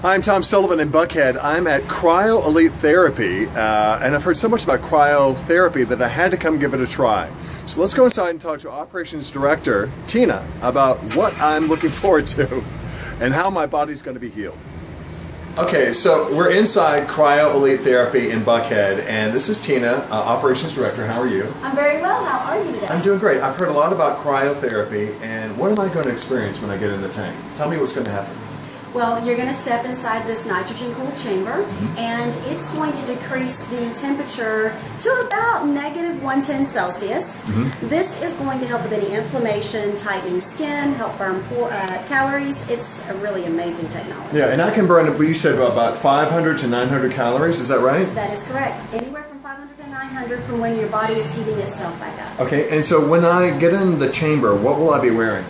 Hi, I'm Tom Sullivan in Buckhead. I'm at Cryo Elite Therapy, and I've heard so much about cryotherapy that I had to come give it a try. So let's go inside and talk to Operations Director Tina about what I'm looking forward to and how my body's going to be healed. Okay, so we're inside Cryo Elite Therapy in Buckhead, and this is Tina, Operations Director. How are you? I'm very well. How are you today? I'm doing great. I've heard a lot about cryotherapy, and what am I going to experience when I get in the tank? Tell me what's going to happen. Well, you're going to step inside this nitrogen-cooled chamber, and it's going to decrease the temperature to about -110°C. This is going to help with any inflammation, tightening skin, help burn calories. It's a really amazing technology. Yeah, and I can burn, you said, about 500 to 900 calories, is that right? That is correct. Anywhere from 500 to 900 from when your body is heating itself back up. Okay, and so when I get in the chamber, what will I be wearing?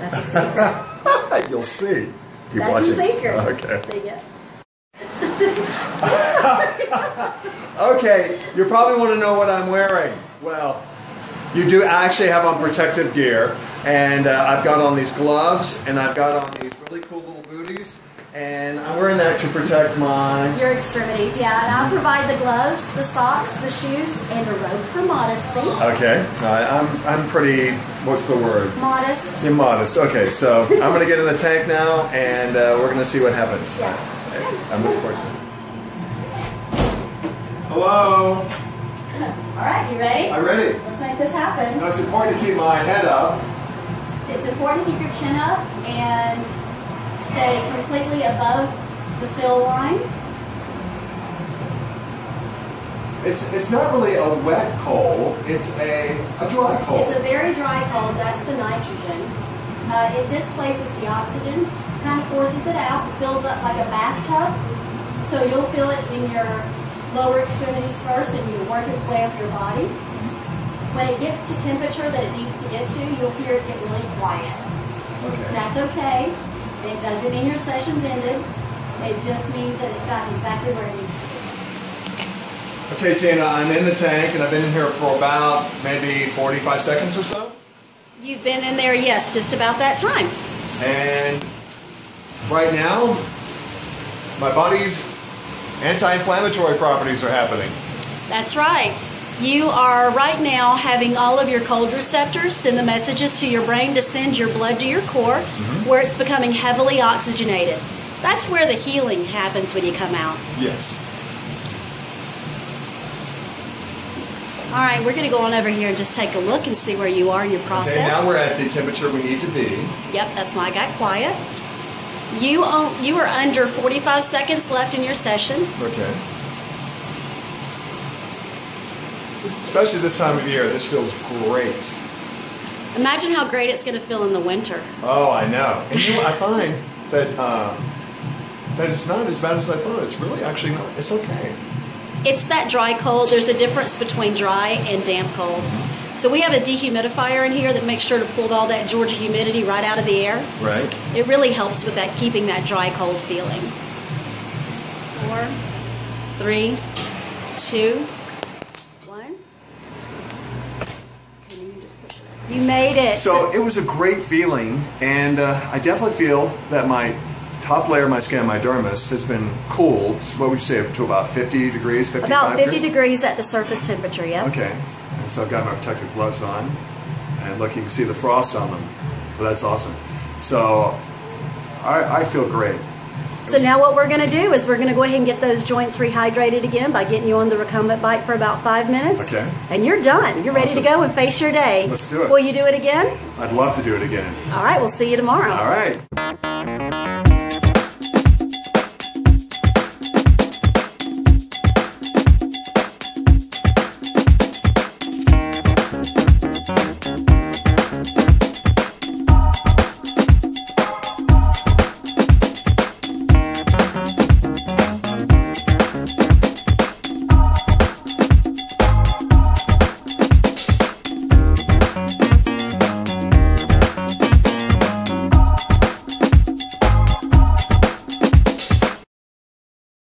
That's a secret. You'll see. Keep watching. That's a secret. Okay. See ya. Okay, you probably want to know what I'm wearing. Well, you do actually have on protective gear, and I've got on these gloves, and I've got on these really cool little booties, and I'm wearing that to protect your extremities. Yeah, and I'll provide the gloves, the socks, the shoes, and a robe for modesty. Okay, I'm pretty. What's the word? Modest. Immodest. Okay, so I'm gonna get in the tank now, and we're gonna see what happens. Yeah. I'm looking forward to it. Hello. All right, you ready? I'm ready. Let's make this happen. No, it's important to keep my head up. It's important to keep your chin up and stay completely above the fill line. It's not really a wet cold, it's a dry cold. It's a very dry cold, that's the nitrogen. It displaces the oxygen, kind of forces it out, fills up like a bathtub. So you'll feel it in your lower extremities first, and you'll work its way up your body. When it gets to temperature that it needs to get to, you'll hear it get really quiet. Okay. That's okay. It doesn't mean your session's ended. It just means that it's gotten exactly where it needs to be. Okay, Tina, I'm in the tank, and I've been in here for about maybe 45 seconds or so? You've been in there, yes, just about that time. And right now, my body's anti-inflammatory properties are happening. That's right. You are right now having all of your cold receptors send the messages to your brain to send your blood to your core, where it's becoming heavily oxygenated. That's where the healing happens when you come out. Yes. All right, we're going to go on over here and just take a look and see where you are in your process. Okay, now we're at the temperature we need to be. Yep, that's why I got quiet. You are under 45 seconds left in your session. Okay. Especially this time of year, this feels great. Imagine how great it's going to feel in the winter. Oh, I know. And you know, I find that that it's not as bad as I thought. It's really actually not. It's okay. It's that dry cold. There's a difference between dry and damp cold. So we have a dehumidifier in here that makes sure to pull all that Georgia humidity right out of the air. Right. It really helps with that, keeping that dry cold feeling. 4, 3, 2, 1. And you just push it. You made it. So it was a great feeling, and I definitely feel that my top layer of my skin, my dermis, has been cooled, what would you say, up to about 50 degrees, 55 About 50 degrees at the surface temperature, yeah. Okay, and so I've got my protective gloves on, and look, you can see the frost on them. Well, that's awesome. So, I feel great. So now what we're going to do is we're going to go ahead and get those joints rehydrated again by getting you on the recumbent bike for about 5 minutes. Okay. And you're done. You're ready to go and face your day. Let's do it. Will you do it again? I'd love to do it again. All right, we'll see you tomorrow. All right.